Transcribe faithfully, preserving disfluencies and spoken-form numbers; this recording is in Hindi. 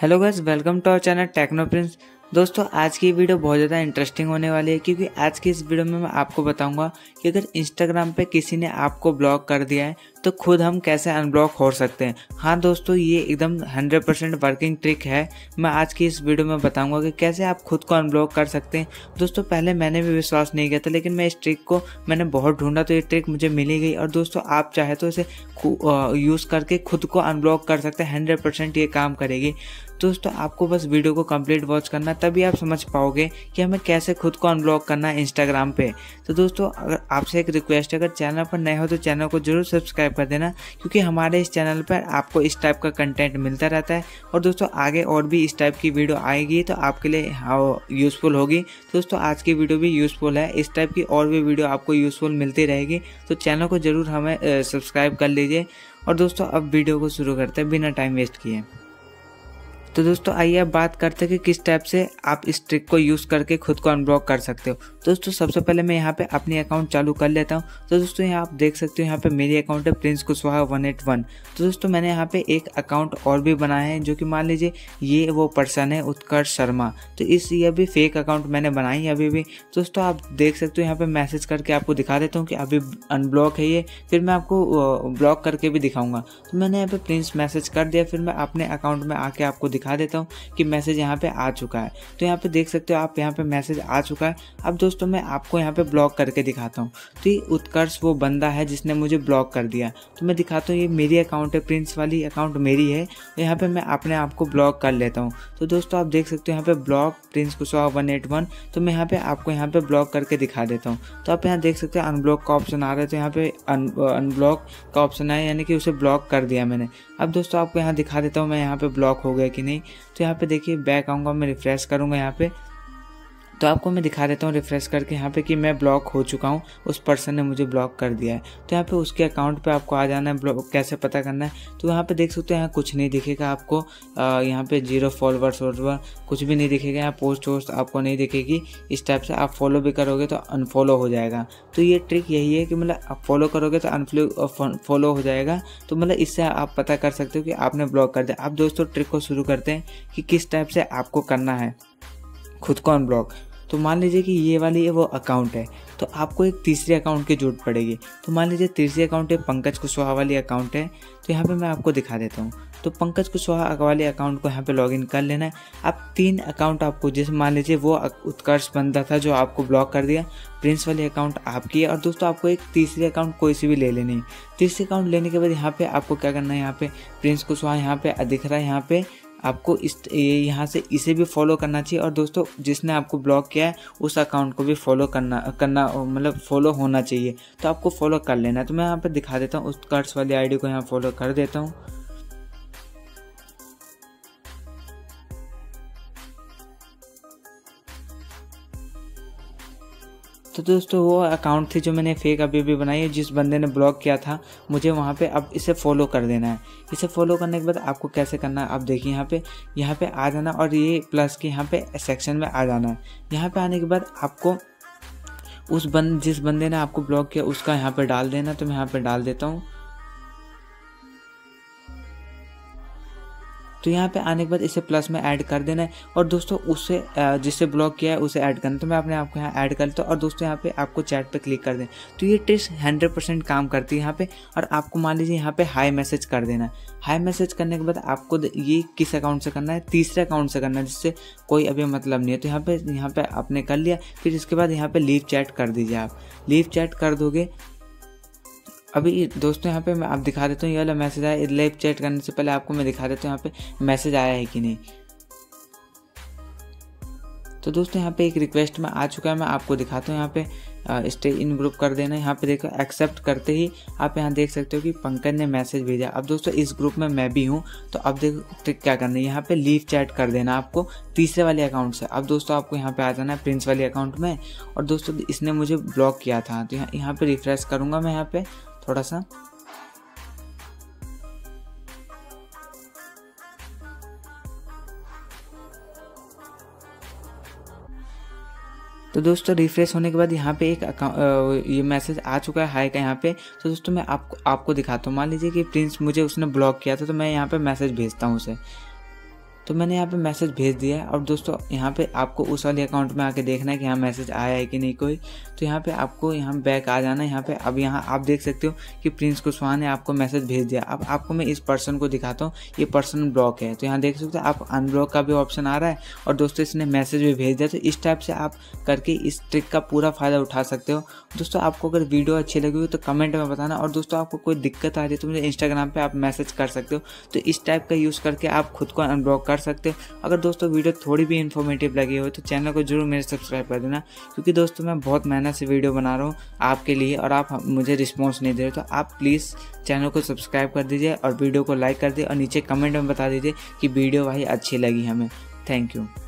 Hello guys, welcome to our channel techno prince. दोस्तों, आज की वीडियो बहुत ज़्यादा इंटरेस्टिंग होने वाली है, क्योंकि आज की इस वीडियो में मैं आपको बताऊंगा कि अगर इंस्टाग्राम पे किसी ने आपको ब्लॉक कर दिया है तो खुद हम कैसे अनब्लॉक हो सकते हैं। हाँ दोस्तों, ये एकदम हंड्रेड परसेंट वर्किंग ट्रिक है। मैं आज की इस वीडियो में बताऊंगा कि कैसे आप खुद को अनब्लॉक कर सकते हैं। दोस्तों, पहले मैंने भी विश्वास नहीं किया था, लेकिन मैं इस ट्रिक को मैंने बहुत ढूंढा तो ये ट्रिक मुझे मिली गई। और दोस्तों, आप चाहे तो इसे यूज़ करके खुद को अनब्लॉक कर सकते हैं। हंड्रेड परसेंट ये काम करेगी। दोस्तों, आपको बस वीडियो को कंप्लीट वॉच करना, तभी आप समझ पाओगे कि हमें कैसे खुद को अनब्लॉक करना है इंस्टाग्राम पे। तो दोस्तों, अगर आपसे एक रिक्वेस्ट है, अगर चैनल पर नए हो तो चैनल को जरूर सब्सक्राइब कर देना, क्योंकि हमारे इस चैनल पर आपको इस टाइप का कंटेंट मिलता रहता है। और दोस्तों, आगे और भी इस टाइप की वीडियो आएगी तो आपके लिए यूज़फुल होगी। दोस्तों, आज की वीडियो भी यूज़फुल है, इस टाइप की और भी वीडियो आपको यूज़फुल मिलती रहेगी। तो चैनल को ज़रूर हमें सब्सक्राइब कर लीजिए। और दोस्तों, अब वीडियो को शुरू करते हैं बिना टाइम वेस्ट किए। तो दोस्तों, आइए अब बात करते हैं कि किस टाइप से आप इस ट्रिक को यूज़ करके खुद को अनब्लॉक कर सकते हो। दोस्तों, सबसे पहले मैं यहाँ पे अपनी अकाउंट चालू कर लेता हूँ। तो दोस्तों, यहाँ आप देख सकते हो, यहाँ पे मेरी अकाउंट है Prince Kushwaha one eight one. तो दोस्तों, मैंने यहाँ पे एक अकाउंट और भी बनाया है, जो कि मान लीजिए ये वो पर्सन है उत्कर्ष शर्मा। तो इस ये भी फेक अकाउंट मैंने बनाई अभी भी। दोस्तों, आप देख सकते हो, यहाँ पर मैसेज करके आपको दिखा देता हूँ कि अभी अनब्लॉक है ये। फिर मैं आपको ब्लॉक करके भी दिखाऊँगा। तो मैंने यहाँ पर प्रिंस मैसेज कर दिया, फिर मैं अपने अकाउंट में आके आपको दिखा देता हूं कि मैसेज यहां पे आ चुका है। तो यहां पे देख सकते हो आप, यहां पे मैसेज आ चुका है। अब दोस्तों, मैं आपको यहां पे ब्लॉक करके दिखाता हूं। तो ये उत्कर्ष वो बंदा है जिसने मुझे ब्लॉक कर दिया। तो मैं दिखाता हूं, ये मेरी अकाउंट है, प्रिंस वाली अकाउंट मेरी है। तो यहाँ पर मैं अपने आप को ब्लॉक कर लेता हूँ। तो दोस्तों, आप देख सकते हो यहाँ पे block Prince Kushwaha one eight one. तो मैं यहाँ पे आपको यहाँ पे ब्लॉक करके दिखा देता हूँ। तो आप यहाँ देख सकते हो अनब्लॉक का ऑप्शन आ रहा है। तो यहाँ पे अनब्लॉक का ऑप्शन आया, यानी कि उसे ब्लॉक कर दिया मैंने। अब दोस्तों, आपको यहाँ दिखा देता हूँ मैं यहाँ पे ब्लॉक हो गया कि नहीं। तो यहाँ पे देखिए, बैक आऊँगा, मैं रिफ्रेश करूँगा यहाँ पे, तो आपको मैं दिखा देता हूँ रिफ्रेश करके यहाँ पे कि मैं ब्लॉक हो चुका हूँ, उस पर्सन ने मुझे ब्लॉक कर दिया है। तो यहाँ पे उसके अकाउंट पे आपको आ जाना है। ब्लॉक कैसे पता करना है, तो यहाँ पे देख सकते हो, यहाँ कुछ नहीं दिखेगा आपको। आ, यहाँ पे जीरो फॉलोअर्स और कुछ भी नहीं दिखेगा। यहाँ पोस्ट वोस्ट आपको नहीं दिखेगी। इस टाइप से आप फॉलो भी करोगे तो अनफॉलो हो जाएगा। तो ये ट्रिक यही है कि मतलब आप फॉलो करोगे तो अनफॉलो फॉलो हो जाएगा। तो मतलब इससे आप पता कर सकते हो कि आपने ब्लॉक कर दिया। आप दोस्तों, ट्रिक को शुरू करते हैं कि किस टाइप से आपको करना है खुद को अनब्लॉक। तो मान लीजिए कि ये वाली वो अकाउंट है, तो आपको एक तीसरे अकाउंट की जरूरत पड़ेगी। तो मान लीजिए तीसरी अकाउंट है पंकज कुशवाहा वाली अकाउंट है। तो यहाँ पे मैं आपको दिखा देता हूँ। तो पंकज कुशवाहा वाले अकाउंट को यहाँ पे लॉगिन कर लेना है। आप तीन अकाउंट आपको, जैसे मान लीजिए वो उत्कर्ष बंदा था जो आपको ब्लॉक कर दिया, प्रिंस वाली अकाउंट आपकी है, और दोस्तों आपको एक तीसरी अकाउंट कोई सी भी ले लेनी है। तीसरे अकाउंट लेने के बाद यहाँ पे आपको क्या करना है, यहाँ पे प्रिंस कुशवाहा यहाँ पे दिख रहा है, यहाँ पे आपको इस ये यहाँ से इसे भी फॉलो करना चाहिए। और दोस्तों, जिसने आपको ब्लॉक किया है उस अकाउंट को भी फॉलो करना करना मतलब फॉलो होना चाहिए। तो आपको फॉलो कर लेना है। तो मैं यहाँ पर दिखा देता हूँ, उत्कर्ष वाली आईडी को यहाँ फॉलो कर देता हूँ। तो दोस्तों, वो अकाउंट थी जो मैंने फेक अभी भी बनाई है, जिस बंदे ने ब्लॉक किया था मुझे, वहाँ पे अब इसे फॉलो कर देना है। इसे फॉलो करने के बाद आपको कैसे करना है, आप देखिए यहाँ पे यहाँ पे आ जाना, और ये प्लस के यहाँ पे सेक्शन में आ जाना है। यहाँ पे आने के बाद आपको उस बंद जिस बंदे ने आपको ब्लॉक किया उसका यहाँ पर डाल देना। तो मैं यहाँ पर डाल देता हूँ। तो यहाँ पे आने के बाद इसे प्लस में ऐड कर देना है। और दोस्तों, उसे जिसे ब्लॉक किया है उसे ऐड करना। तो मैं अपने आपको यहाँ ऐड कर लेता हूँ। और दोस्तों, यहाँ पे आपको चैट पे क्लिक कर दें। तो ये ट्रिक्स हंड्रेड परसेंट काम करती है यहाँ पे। और आपको मान लीजिए यहाँ पे हाई मैसेज कर देना। हाई मैसेज करने के बाद आपको ये किस अकाउंट से करना है, तीसरे अकाउंट से करना है, जिससे कोई अभी मतलब नहीं है। तो यहाँ पर यहाँ पर आपने कर लिया। फिर इसके बाद यहाँ पर लीव चैट कर दीजिए। आप लीव चैट कर दोगे। अभी दोस्तों, यहाँ पे मैं आप दिखा देता हूँ, ये वाला मैसेज आया। लाइव चैट करने से पहले आपको मैं दिखा देता हूँ यहाँ पे मैसेज आया है कि नहीं। तो दोस्तों, यहाँ पे एक रिक्वेस्ट में आ चुका है, मैं आपको दिखाता हूँ। यहाँ पे स्टे इन ग्रुप कर देना है। यहाँ पे देखो, एक्सेप्ट करते ही आप यहाँ देख सकते हो कि पंकज ने मैसेज भेजा। अब दोस्तों, इस ग्रुप में मैं भी हूँ। तो अब देखो ट्रिक क्या करना है, यहाँ पे लीव चैट कर देना आपको तीसरे वाले अकाउंट से। अब दोस्तों, आपको यहाँ पे आ जाना है प्रिंस वाले अकाउंट में। और दोस्तों, इसने मुझे ब्लॉक किया था। तो यहाँ यहाँ पे रिफ्रेश करूँगा मैं यहाँ पे थोड़ा सा। तो दोस्तों, रिफ्रेश होने के बाद यहाँ पे एक अकाउंट ये मैसेज आ चुका है हाई का यहाँ पे। तो दोस्तों, मैं आपको आपको दिखाता हूँ। मान लीजिए कि प्रिंस मुझे उसने ब्लॉक किया था, तो मैं यहाँ पे मैसेज भेजता हूँ उसे। तो मैंने यहाँ पे मैसेज भेज दिया है। और दोस्तों यहाँ पे आपको उस वाले अकाउंट में आके देखना है कि यहाँ मैसेज आया है कि नहीं कोई। तो यहाँ पे आपको यहाँ बैक आ जाना है। यहाँ पे अब यहाँ आप देख सकते हो कि प्रिंस कुशवाहा ने आपको मैसेज भेज दिया। अब आपको मैं इस पर्सन को दिखाता हूँ, ये पर्सन ब्लॉक है। तो यहाँ देख सकते हो आप अनब्लॉक का भी ऑप्शन आ रहा है और दोस्तों इसने मैसेज भी भेज दिया। तो इस टाइप से आप करके इस ट्रिक का पूरा फ़ायदा उठा सकते हो। दोस्तों आपको अगर वीडियो अच्छी लगी हो तो कमेंट में बताना। और दोस्तों आपको कोई दिक्कत आ रही है तो मुझे इंस्टाग्राम पर आप मैसेज कर सकते हो। तो इस टाइप का यूज़ करके आप खुद को अनब्लॉक कर सकते हो। अगर दोस्तों वीडियो थोड़ी भी इन्फॉर्मेटिव लगी हो तो चैनल को जरूर मेरे सब्सक्राइब कर देना, क्योंकि दोस्तों मैं बहुत मेहनत से वीडियो बना रहा हूँ आपके लिए और आप मुझे रिस्पॉन्स नहीं दे रहे। तो आप प्लीज़ चैनल को सब्सक्राइब कर दीजिए और वीडियो को लाइक कर दीजिए और नीचे कमेंट में बता दीजिए कि वीडियो भाई अच्छी लगी हमें। Thank you.